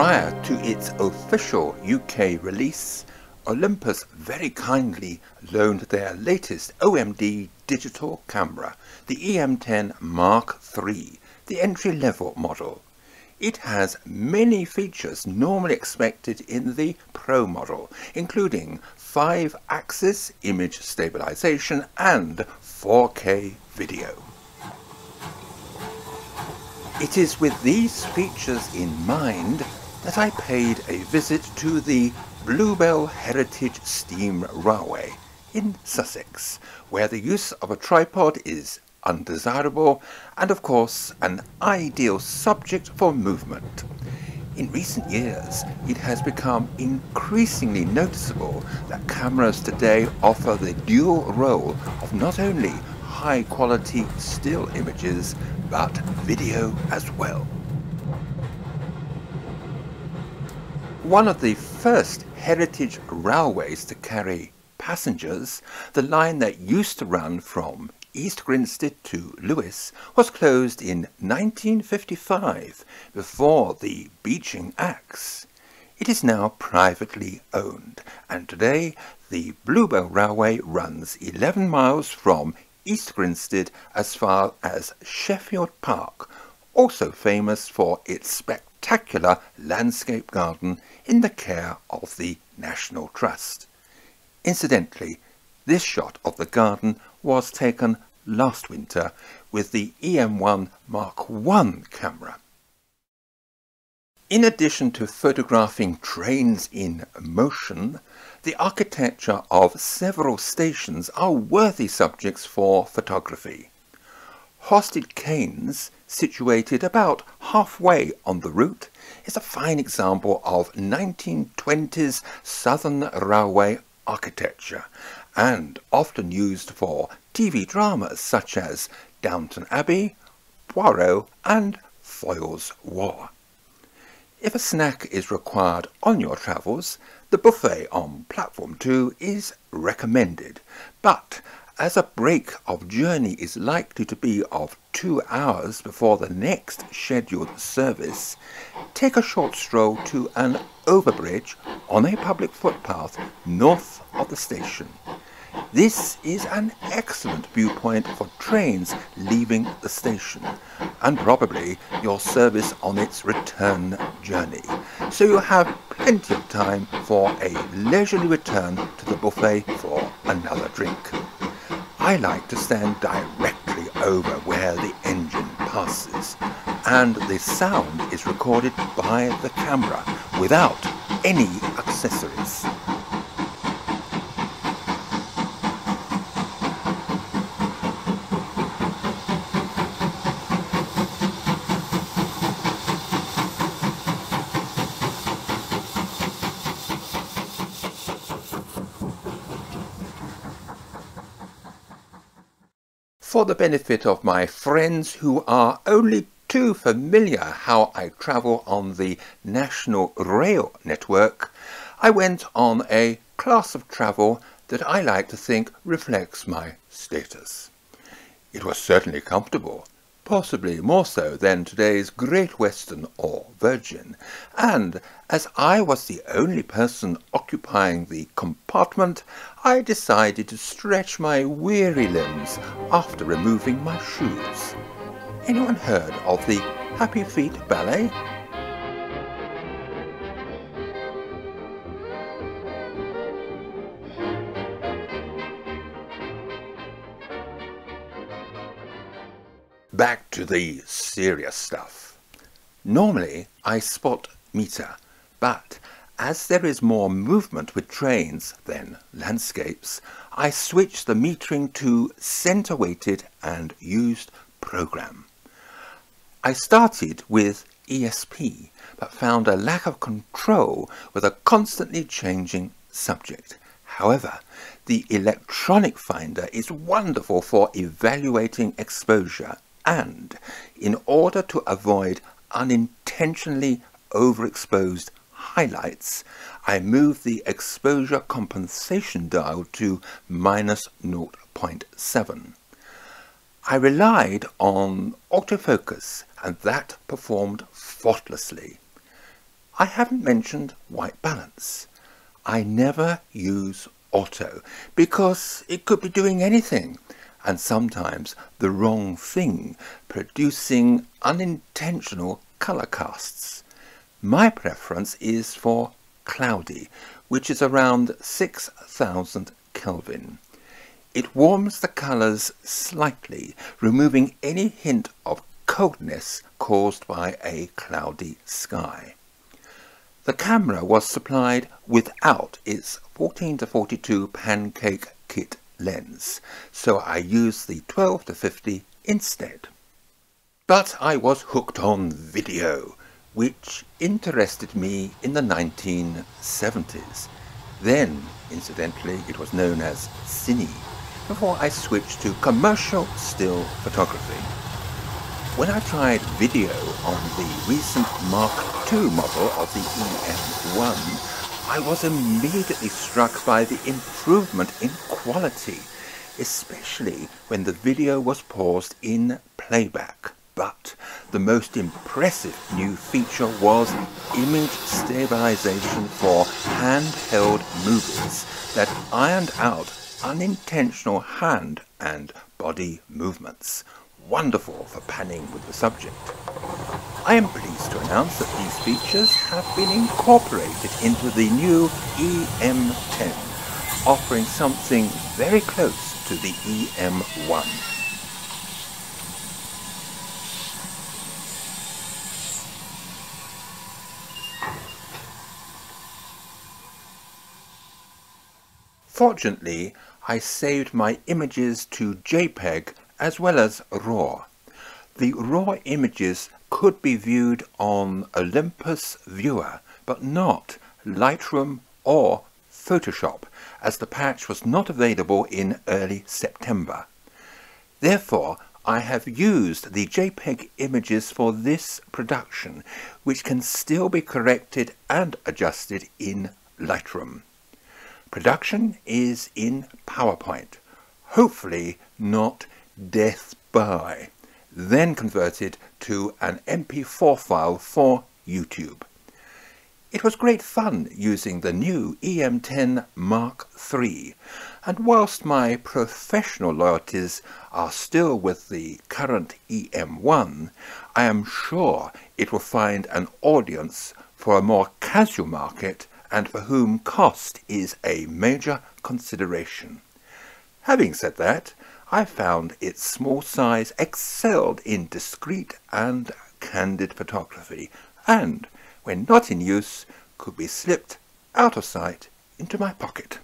Prior to its official UK release, Olympus very kindly loaned their latest OM-D digital camera, the E-M10 Mark III, the entry-level model. It has many features normally expected in the Pro model, including 5-axis image stabilization and 4K video. It is with these features in mind that I paid a visit to the Bluebell Heritage Steam Railway in Sussex, where the use of a tripod is undesirable and, of course, an ideal subject for movement. In recent years, it has become increasingly noticeable that cameras today offer the dual role of not only high-quality still images, but video as well. One of the first heritage railways to carry passengers, the line that used to run from East Grinstead to Lewes, was closed in 1955 before the Beeching Axe. It is now privately owned, and today the Bluebell Railway runs 11 miles from East Grinstead as far as Sheffield Park, also famous for its spectacular landscape garden in the care of the National Trust. Incidentally, this shot of the garden was taken last winter with the E-M1 Mark 1 camera. In addition to photographing trains in motion, the architecture of several stations are worthy subjects for photography. Horsted Keynes, situated about halfway on the route, is a fine example of 1920s Southern Railway architecture, and often used for TV dramas such as Downton Abbey, Poirot and Foyle's War. If a snack is required on your travels, the buffet on Platform 2 is recommended, but as a break of journey is likely to be of 2 hours before the next scheduled service, take a short stroll to an overbridge on a public footpath north of the station. This is an excellent viewpoint for trains leaving the station, and probably your service on its return journey, so you have plenty of time for a leisurely return to the buffet for another drink. I like to stand directly over where the engine passes, and the sound is recorded by the camera without any accessories. For the benefit of my friends who are only too familiar how I travel on the National Rail Network, I went on a class of travel that I like to think reflects my status. It was certainly comfortable, possibly more so than today's Great Western or Virgin, and as I was the only person occupying the compartment, I decided to stretch my weary limbs after removing my shoes. Anyone heard of the Happy Feet Ballet? Back to the serious stuff. Normally I spot meter, but as there is more movement with trains than landscapes, I switch the metering to center-weighted and used program. I started with ESP, but found a lack of control with a constantly changing subject. However, the electronic finder is wonderful for evaluating exposure, and in order to avoid unintentionally overexposed highlights, I move the exposure compensation dial to -0.7. I relied on autofocus, and that performed faultlessly. I haven't mentioned white balance. I never use auto because it could be doing anything, and sometimes the wrong thing, producing unintentional color casts. My preference is for cloudy, which is around 6,000 Kelvin. It warms the colors slightly, removing any hint of coldness caused by a cloudy sky. The camera was supplied without its 14-42 pancake kit lens, so I used the 12-50 instead. But I was hooked on video, which interested me in the 1970s. Then, incidentally, it was known as cine, before I switched to commercial still photography. When I tried video on the recent Mark II model of the E-M1, I was immediately struck by the improvement in quality, especially when the video was paused in playback. But the most impressive new feature was image stabilization for handheld movies that ironed out unintentional hand and body movements. Wonderful for panning with the subject. I am pleased to announce that these features have been incorporated into the new E-M10, offering something very close to the E-M1. Fortunately, I saved my images to JPEG as well as RAW. The RAW images could be viewed on Olympus Viewer, but not Lightroom or Photoshop, as the patch was not available in early September. Therefore, I have used the JPEG images for this production, which can still be corrected and adjusted in Lightroom. Production is in PowerPoint, hopefully not death by, then converted to an MP4 file for YouTube. It was great fun using the new E-M10 Mark III, and whilst my professional loyalties are still with the current E-M1, I am sure it will find an audience for a more casual market and for whom cost is a major consideration. Having said that, I found its small size excelled in discreet and candid photography, and, when not in use, could be slipped out of sight into my pocket.